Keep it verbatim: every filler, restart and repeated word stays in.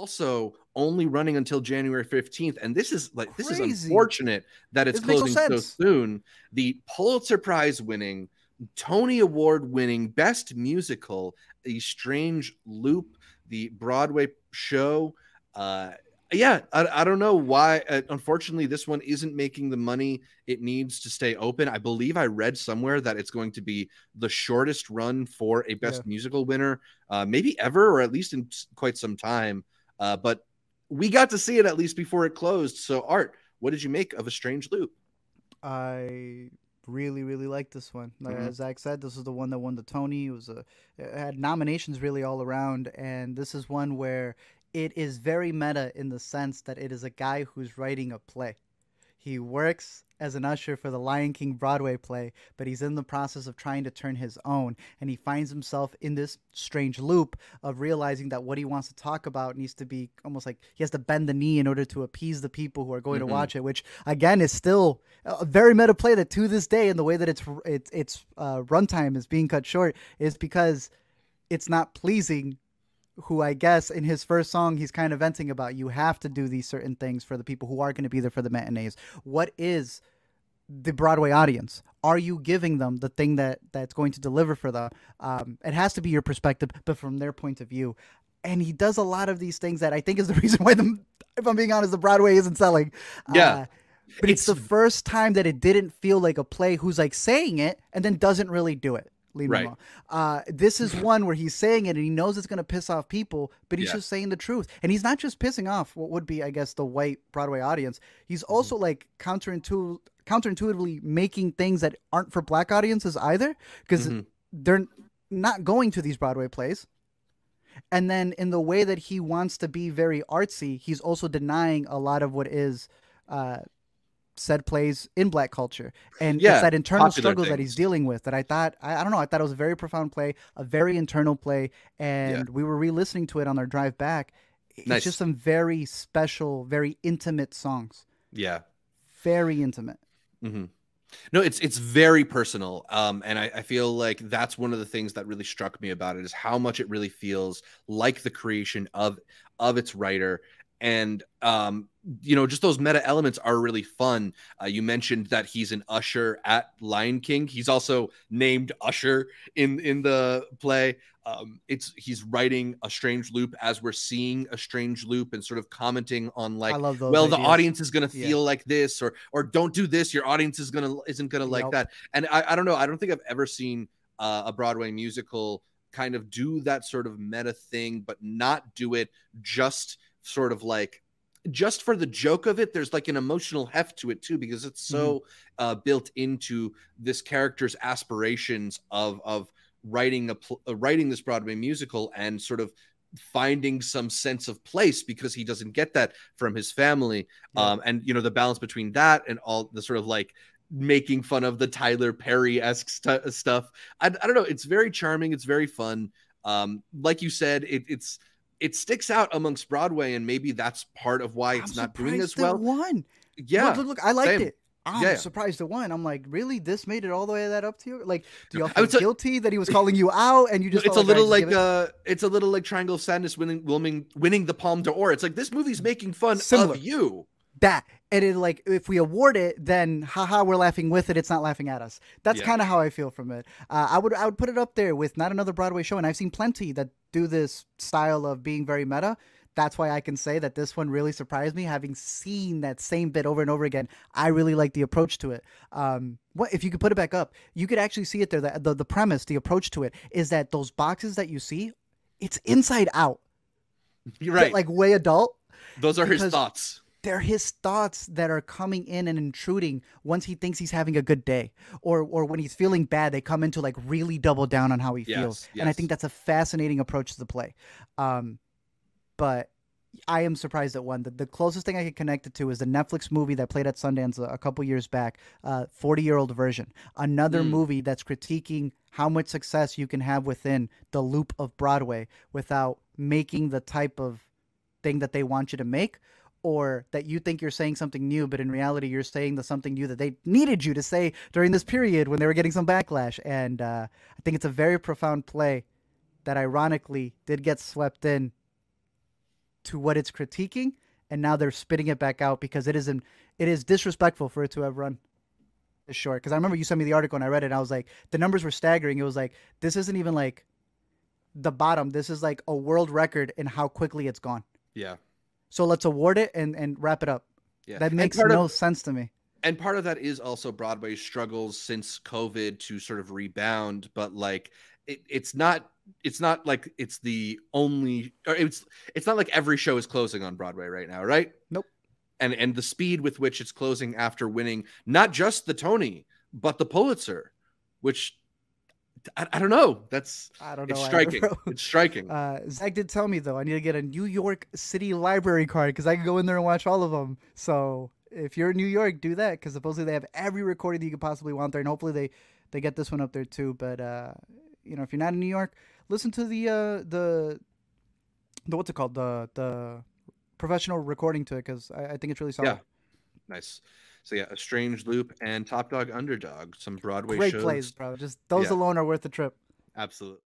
also only running until January fifteenth. And this is like, Crazy. This is unfortunate that it's it closing no so soon. The Pulitzer Prize winning, Tony Award winning Best Musical, A Strange Loop, the Broadway show. Uh, yeah, I, I don't know why. Uh, unfortunately, this one isn't making the money it needs to stay open. I believe I read somewhere that it's going to be the shortest run for a Best yeah. Musical winner, uh, maybe ever, or at least in quite some time. Uh, but we got to see it at least before it closed. So, Art, what did you make of A Strange Loop? I... really really like this one. Like, mm-hmm. as Zach said, this is the one that won the Tony. It was a it had nominations really all around, and this is one where it is very meta in the sense that it is a guy who's writing a play. He works as an usher for the Lion King Broadway play, but he's in the process of trying to turn his own, and he finds himself in this strange loop of realizing that what he wants to talk about needs to be almost like he has to bend the knee in order to appease the people who are going mm-hmm. to watch it, which again is still a very meta play that to this day, and the way that it's it's, it's uh, runtime is being cut short is because it's not pleasing who I guess in his first song he's kind of venting about. You have to do these certain things for the people who are going to be there for the matinees. What is the Broadway audience? Are you giving them the thing that that's going to deliver for them? Um, it has to be your perspective, but from their point of view. And he does a lot of these things that I think is the reason why, the, if I'm being honest, the Broadway isn't selling. Yeah. Uh, but it's, it's the first time that it didn't feel like a play who's like saying it and then doesn't really do it. Leave right. him uh, this is one where he's saying it and he knows it's going to piss off people, but he's yeah. just saying the truth. And he's not just pissing off what would be, I guess, the white Broadway audience. He's also mm-hmm. like counterintu counterintuitively making things that aren't for black audiences either, because mm-hmm. they're not going to these Broadway plays. And then in the way that he wants to be very artsy, he's also denying a lot of what is uh, said plays in black culture, and yeah, it's that internal struggle things. That he's dealing with that I thought I, I don't know I thought it was a very profound play, a very internal play, and yeah. we were re-listening to it on our drive back. It's nice. Just some very special, very intimate songs. Yeah, very intimate. Mm-hmm. No, it's it's very personal, um, and I, I feel like that's one of the things that really struck me about it is how much it really feels like the creation of of its writer. And, um, you know, just those meta elements are really fun. Uh, you mentioned that he's an usher at Lion King. He's also named Usher in, in the play. Um, it's he's writing A Strange Loop as we're seeing A Strange Loop and sort of commenting on like, well, ideas. The audience is going to yeah. feel like this, or or don't do this. Your audience is going to isn't going to nope. like that. And I, I don't know. I don't think I've ever seen uh, a Broadway musical kind of do that sort of meta thing, but not do it just sort of like just for the joke of it. There's like an emotional heft to it too, because it's so mm-hmm. uh, built into this character's aspirations of of writing a uh, writing this Broadway musical and sort of finding some sense of place, because he doesn't get that from his family. Yeah. Um, and you know, the balance between that and all the sort of like making fun of the Tyler Perry-esque st stuff. I, I don't know. It's very charming. It's very fun. Um, like you said, it, it's, it sticks out amongst Broadway, and maybe that's part of why it's I'm not doing as well. Won. Yeah. Look, look, look, I liked same. It. I'm yeah. surprised it won. I'm like, really? This made it all the way that up to you? Like, do y'all feel guilty that he was calling you out and you just? It's a little like it? uh, it's a little like Triangle of Sadness winning, winning, winning the Palme d'Or. It's like this movie's making fun Similar. Of you. That and it like if we award it, then haha, we're laughing with it. It's not laughing at us. That's yeah. kind of how I feel from it. Uh, I would I would put it up there with not another Broadway show, and I've seen plenty that do this style of being very meta. That's why I can say that this one really surprised me. Having seen that same bit over and over again, I really like the approach to it. Um, what if you could put it back up? You could actually see it there. The, the the premise, the approach to it is that those boxes that you see, it's inside out. You're right. But like way adult. Those are his thoughts. They're his thoughts that are coming in and intruding once he thinks he's having a good day, or or when he's feeling bad, they come in to like really double down on how he yes, feels. Yes. And I think that's a fascinating approach to the play. Um, but I am surprised at one. The, the closest thing I could connect it to is the Netflix movie that played at Sundance a, a couple years back, uh, forty-year-old version. Another mm. movie that's critiquing how much success you can have within the loop of Broadway without making the type of thing that they want you to make. Or that you think you're saying something new, but in reality, you're saying the something new that they needed you to say during this period when they were getting some backlash. And uh, I think it's a very profound play that ironically did get swept in to what it's critiquing, and now they're spitting it back out because it isn't. It is disrespectful for it to have run this short. Because I remember you sent me the article and I read it, and I was like, the numbers were staggering. It was like, this isn't even like the bottom. This is like a world record in how quickly it's gone. Yeah. So let's award it and and wrap it up. Yeah. That makes no of, sense to me. And part of that is also Broadway's struggles since COVID to sort of rebound, but like it, it's not it's not like it's the only or it's it's not like every show is closing on Broadway right now, right? Nope. And and the speed with which it's closing after winning not just the Tony, but the Pulitzer, which I, I don't know. That's I don't know. It's striking. It's striking. Uh, Zach did tell me though, I need to get a New York City library card because I can go in there and watch all of them. So if you're in New York, do that because supposedly they have every recording that you could possibly want there, and hopefully they they get this one up there too. But uh, you know, if you're not in New York, listen to the uh, the the what's it called the the professional recording to it because I, I think it's really solid. Yeah, nice. So yeah, A Strange Loop and Top Dog Underdog, some Broadway Great shows. Great plays, bro. Just those yeah. alone are worth the trip. Absolutely.